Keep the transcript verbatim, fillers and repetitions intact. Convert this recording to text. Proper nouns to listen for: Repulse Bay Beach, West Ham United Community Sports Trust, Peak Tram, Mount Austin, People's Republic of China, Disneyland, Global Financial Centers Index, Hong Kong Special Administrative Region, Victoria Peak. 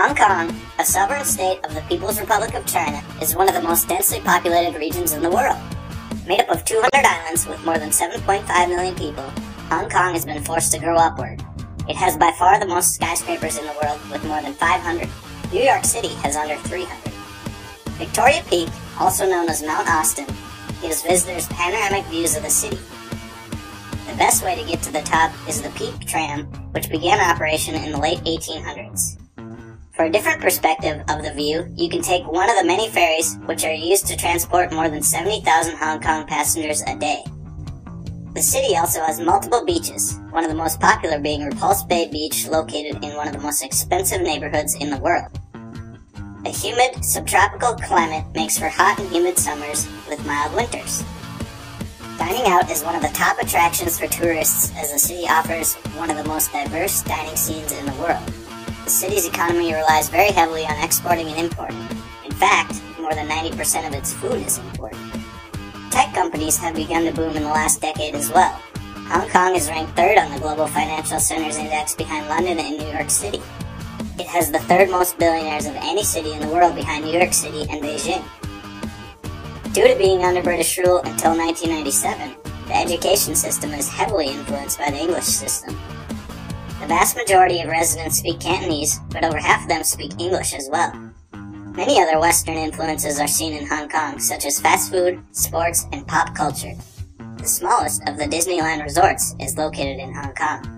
Hong Kong, a sovereign state of the People's Republic of China, is one of the most densely populated regions in the world. Made up of two hundred islands with more than seven point five million people, Hong Kong has been forced to grow upward. It has by far the most skyscrapers in the world with more than five hundred. New York City has under three hundred. Victoria Peak, also known as Mount Austin, gives visitors panoramic views of the city. The best way to get to the top is the Peak Tram, which began operation in the late eighteen hundreds. For a different perspective of the view, you can take one of the many ferries which are used to transport more than seventy thousand Hong Kong passengers a day. The city also has multiple beaches, one of the most popular being Repulse Bay Beach, located in one of the most expensive neighborhoods in the world. A humid, subtropical climate makes for hot and humid summers with mild winters. Dining out is one of the top attractions for tourists, as the city offers one of the most diverse dining scenes in the world. The city's economy relies very heavily on exporting and importing. In fact, more than ninety percent of its food is imported. Tech companies have begun to boom in the last decade as well. Hong Kong is ranked third on the Global Financial Centers Index behind London and New York City. It has the third most billionaires of any city in the world behind New York City and Beijing. Due to being under British rule until nineteen ninety-seven, the education system is heavily influenced by the English system. The vast majority of residents speak Cantonese, but over half of them speak English as well. Many other Western influences are seen in Hong Kong, such as fast food, sports, and pop culture. The smallest of the Disneyland resorts is located in Hong Kong.